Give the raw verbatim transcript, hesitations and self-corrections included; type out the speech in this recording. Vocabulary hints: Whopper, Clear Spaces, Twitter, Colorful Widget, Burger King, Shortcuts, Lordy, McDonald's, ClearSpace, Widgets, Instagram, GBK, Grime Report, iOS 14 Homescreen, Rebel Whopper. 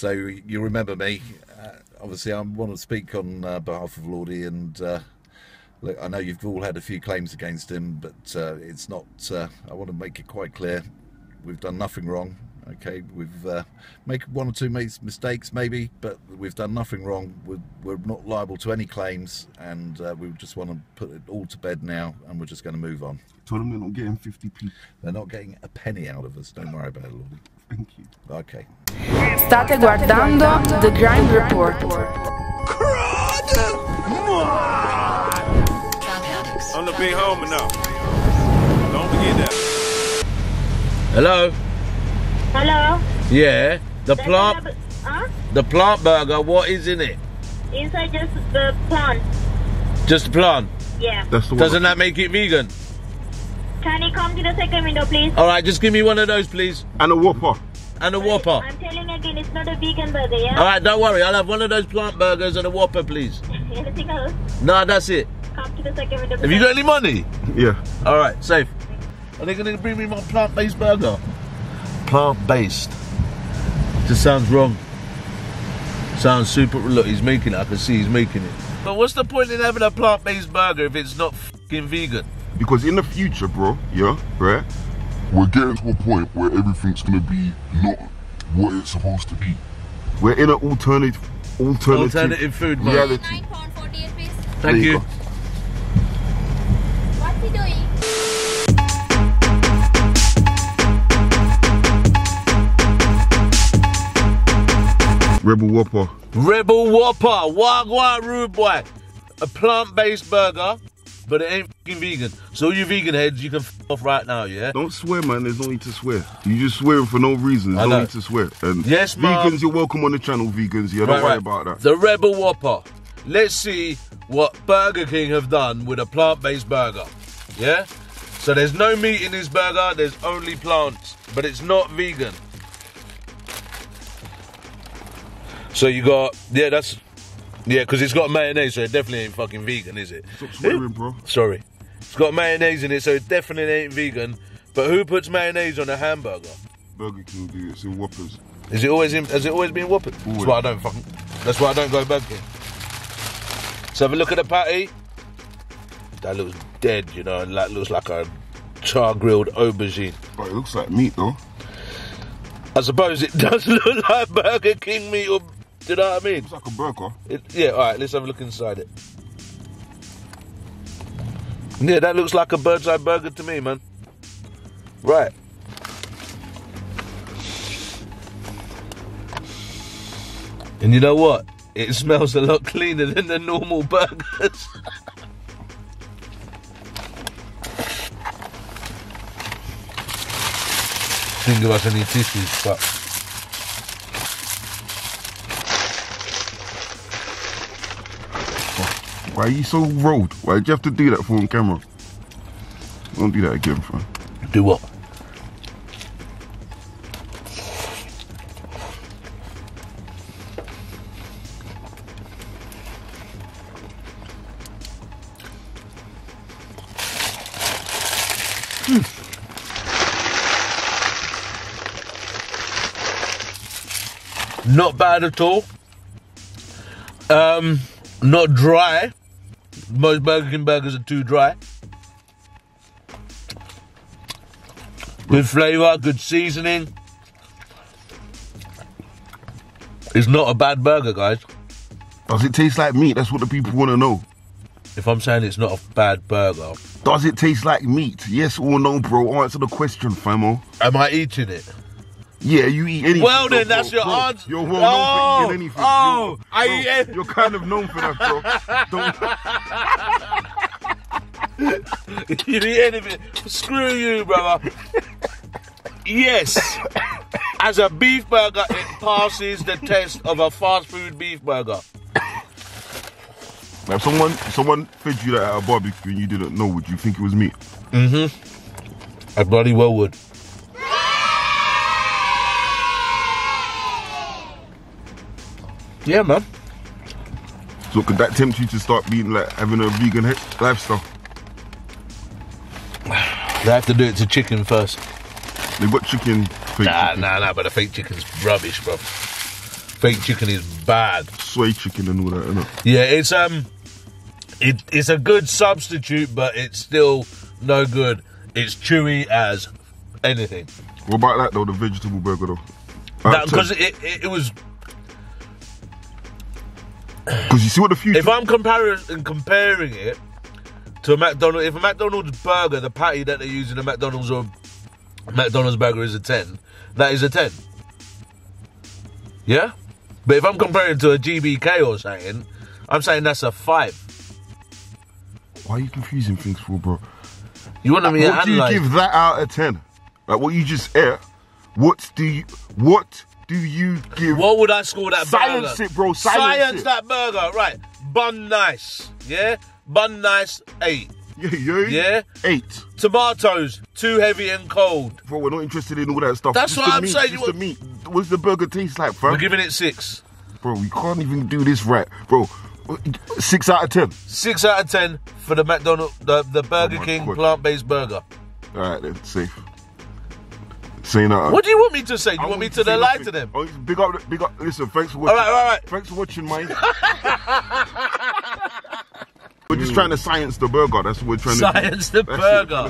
So you remember me. Uh, obviously, I want to speak on uh, behalf of Lordy, and uh, look, I know you've all had a few claims against him, but uh, it's not. Uh, I want to make it quite clear, we've done nothing wrong. Okay, we've uh, made one or two mistakes maybe, but we've done nothing wrong. We're, we're not liable to any claims, and uh, we just want to put it all to bed now, and we're just going to move on. Tell them they're not getting fifty p. They're not getting a penny out of us. Don't worry about it, Lordy. Thank you. Okay. State guardando the Grime Report. On the big home now. Don't forget that. Hello. Hello? Yeah, the There's plant, another, huh? the plant burger, what is in it? Inside just the plant. Just the plant? Yeah. That's the Doesn't that make it vegan? Can you come to the second window, please? Alright, just give me one of those, please. And a Whopper. And a Wait, Whopper. I'm telling you again, it's not a vegan burger, yeah? Alright, don't worry, I'll have one of those plant burgers and a Whopper, please. Anything else? No, that's it. Come to the second window, please. Have you got any money? Yeah. Alright, safe. Are they going to bring me my plant-based burger? Plant-based. Just sounds wrong. Sounds super. Look, he's making it. I can see he's making it. But what's the point in having a plant-based burger if it's not fucking vegan? Because in the future, bro, yeah, right? We're getting to a point where everything's gonna be not what it's supposed to be. We're in an alternative, alternative, alternative food reality. nine pound forty-eight, please. Thank there you. you. What's he doing? Rebel Whopper. Rebel Whopper. Wagwan rude boy. A plant-based burger, but it ain't f***ing vegan. So you vegan heads, you can f*** off right now, yeah? Don't swear, man. There's no need to swear. You just swearing for no reason. There's no need to swear. And yes, vegans, mom. You're welcome on the channel, vegans. Yeah, don't right, worry right. about that. The Rebel Whopper. Let's see what Burger King have done with a plant-based burger, yeah? So there's no meat in this burger. There's only plants, but it's not vegan. So you got, yeah, that's, yeah, because it's got mayonnaise, so it definitely ain't fucking vegan, is it? Stop swearing, bro. Sorry. It's got mayonnaise in it, so it definitely ain't vegan. But who puts mayonnaise on a hamburger? Burger King do, it's in Whoppers. Is it always in, has it always been Whoppers? Always. That's why I don't fucking, that's why I don't go Burger King. So have a look at the patty. That looks dead, you know, and that looks like a char-grilled aubergine. But it looks like meat, though. I suppose it does look like Burger King meat or... Do you know what I mean? It's like a burger. It, yeah, all right, let's have a look inside it. Yeah, that looks like a bird's eye burger to me, man. Right. And you know what? It smells a lot cleaner than the normal burgers. Didn't give us any tissues, but... Why are you so rude? Why did you have to do that for on camera? Don't do that again, fam. Do what? Hmm. Not bad at all. Um, not dry. Most Burger King burgers are too dry. Good flavour, good seasoning. It's not a bad burger, guys. Does it taste like meat? That's what the people want to know. If I'm saying it's not a bad burger. Does it taste like meat? Yes or no, bro? Answer the question, famo. Am I eating it? Yeah, you eat anything. Well then, bro, that's bro, your bro. answer. You're well known oh, for eating anything. Oh, you're, I bro, eat anything. You're kind of known for that, bro. Don't... You eat anything. Screw you, brother. Yes. As a beef burger, it passes the test of a fast food beef burger. Now, if someone, someone fed you that at a barbecue and you didn't know, would you think it was meat? Mm-hmm. I bloody well would. Yeah, man. So could that tempt you to start being like having a vegan lifestyle? They have to do it to chicken first. They've got chicken. Fake nah, chicken. nah, nah. But the fake chicken's rubbish, bro. fake chicken is bad. Soy chicken and all that, innit? Yeah, it's um, it, it's a good substitute, but it's still no good. It's chewy as anything. What about that though, the vegetable burger though? Because it, it, it was... Because you see what the future... If I'm comparing, comparing it to a McDonald's, if a McDonald's burger, the patty that they use in a McDonald's or McDonald's burger is a ten, that is a ten. Yeah? But if I'm comparing to a G B K or something, I'm saying that's a five. Why are you confusing things for, bro? You want to be analyzed. What do you give that out of ten? Like what you just ate, what do you... What... do you give? What would I score that burger? Silence it, bro. Silence, Silence it. that burger. Right. Bun nice. Yeah? Bun nice, eight. Yeah, yeah? Yeah? Eight. Tomatoes, too heavy and cold. Bro, we're not interested in all that stuff. That's just what I'm meat, saying. Just the meat. What's the burger taste like, bro? We're giving it six. Bro, we can't even do this right. Bro, six out of ten. Six out of ten for the McDonald's, the, the Burger oh King plant-based burger. All right, then. Safe. Saying that, what do you want me to say? Do you I want me to, to lie to them? Oh, big up, big up. Listen, thanks for watching. All right, all right. Thanks for watching, mate. We're just trying to science the burger. That's what we're trying science to do. Science the that's burger. It.